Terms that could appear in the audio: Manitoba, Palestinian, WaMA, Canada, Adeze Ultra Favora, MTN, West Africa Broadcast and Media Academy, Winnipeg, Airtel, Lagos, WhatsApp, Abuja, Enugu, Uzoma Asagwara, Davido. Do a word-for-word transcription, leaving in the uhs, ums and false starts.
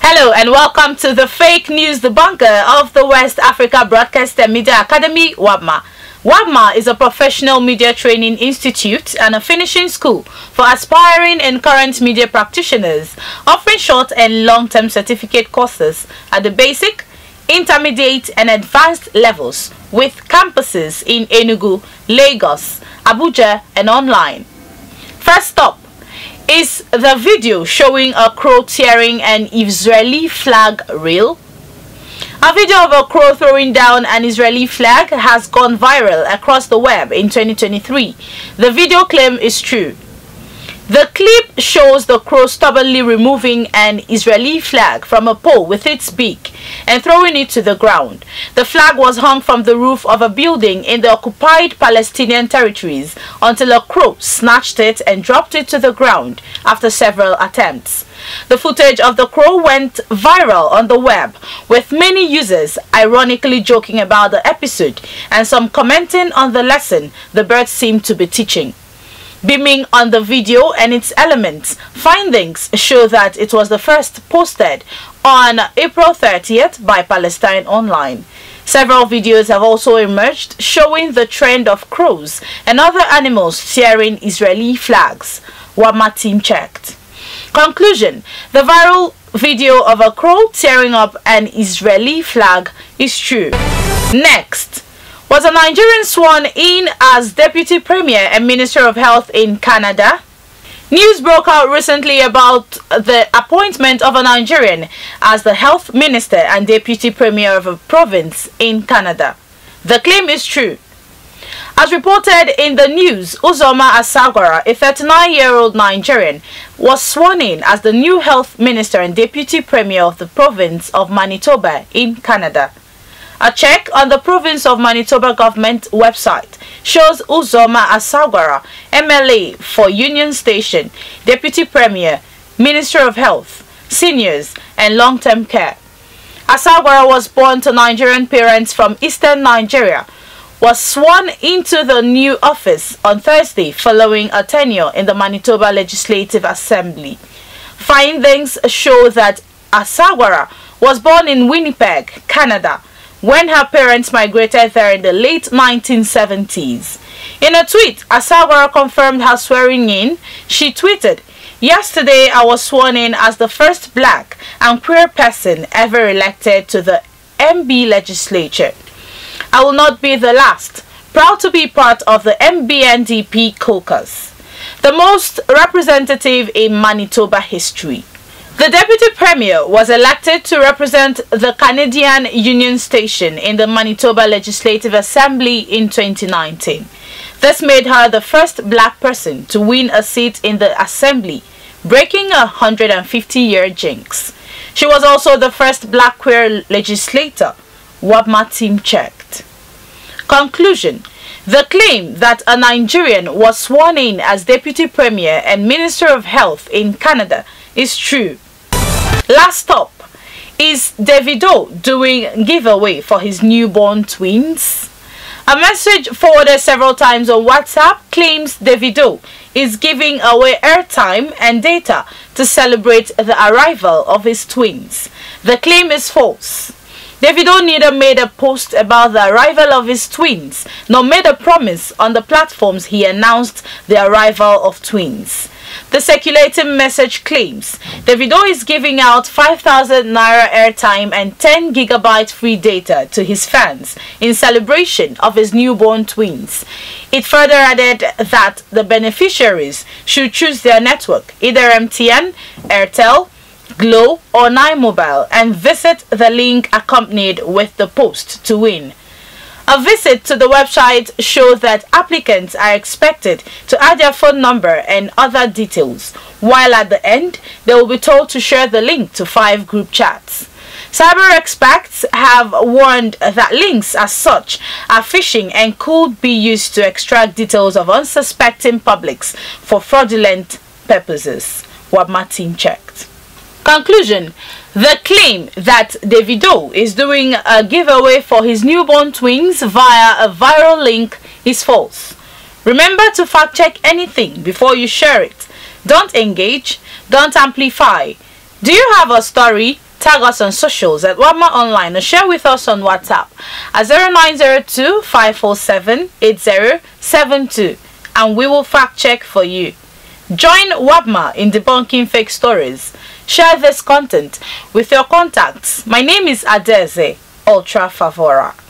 Hello and welcome to the Fake News Debunker of the West Africa Broadcaster Media Academy, WaMA. WaMA is a professional media training institute and a finishing school for aspiring and current media practitioners, offering short and long-term certificate courses at the basic, intermediate and advanced levels with campuses in Enugu, Lagos, Abuja and online. First up is the video showing a crow tearing an Israeli flag rail. A video of a crow throwing down an Israeli flag has gone viral across the web in twenty twenty-three. The video claim is true. The clip shows the crow stubbornly removing an Israeli flag from a pole with its beak and throwing it to the ground. The flag was hung from the roof of a building in the occupied Palestinian territories until a crow snatched it and dropped it to the ground after several attempts. The footage of the crow went viral on the web, with many users ironically joking about the episode and some commenting on the lesson the bird seemed to be teaching. Beaming on the video and its elements, findings show that it was the first posted on April thirtieth by Palestine Online. Several videos have also emerged showing the trend of crows and other animals tearing Israeli flags. WaMA team checked. Conclusion: the viral video of a crow tearing up an Israeli flag is true. Next was a Nigerian sworn in as Deputy Premier and Minister of Health in Canada. News broke out recently about the appointment of a Nigerian as the Health Minister and Deputy Premier of a province in Canada. The claim is true. As reported in the news, Uzoma Asagwara, a thirty-nine-year-old Nigerian, was sworn in as the new Health Minister and Deputy Premier of the province of Manitoba in Canada. A check on the province of Manitoba government website shows Uzoma Asagwara, M L A for Union Station, Deputy Premier, Minister of Health, Seniors and Long-Term Care. Asagwara was born to Nigerian parents from eastern Nigeria, was sworn into the new office on Thursday following a tenure in the Manitoba Legislative Assembly. Findings show that Asagwara was born in Winnipeg, Canada, when her parents migrated there in the late nineteen seventies. In a tweet, Asagwara confirmed her swearing in. She tweeted, "Yesterday I was sworn in as the first black and queer person ever elected to the M B legislature. I will not be the last. Proud to be part of the M B N D P caucus, the most representative in Manitoba history." The Deputy Premier was elected to represent the Canadian Union Station in the Manitoba Legislative Assembly in twenty nineteen. This made her the first black person to win a seat in the Assembly, breaking a one hundred fifty-year jinx. She was also the first black queer legislator. WaMA team checked. Conclusion: the claim that a Nigerian was sworn in as Deputy Premier and Minister of Health in Canada is true. Last up is Davido doing giveaway for his newborn twins. A message forwarded several times on WhatsApp claims Davido is giving away airtime and data to celebrate the arrival of his twins. The claim is false. Davido neither made a post about the arrival of his twins nor made a promise on the platforms he announced the arrival of twins. The circulating message claims Davido is giving out five thousand naira airtime and ten gigabyte free data to his fans in celebration of his newborn twins. It further added that the beneficiaries should choose their network, either M T N, Airtel, Glow or Nine Mobile, and visit the link accompanied with the post to win. A visit to the website shows that applicants are expected to add their phone number and other details, while at the end, they will be told to share the link to five group chats. Cyber experts have warned that links as such are phishing and could be used to extract details of unsuspecting publics for fraudulent purposes. WaMA team checked. Conclusion: the claim that Davido is doing a giveaway for his newborn twins via a viral link is false. Remember to fact check anything before you share it. Don't engage, don't amplify. Do you have a story? Tag us on socials at WaMA Online or share with us on WhatsApp at zero nine zero two, five four seven, eight zero seven two and we will fact check for you. Join WaMA in debunking fake stories. Share this content with your contacts. My name is Adeze Ultra Favora.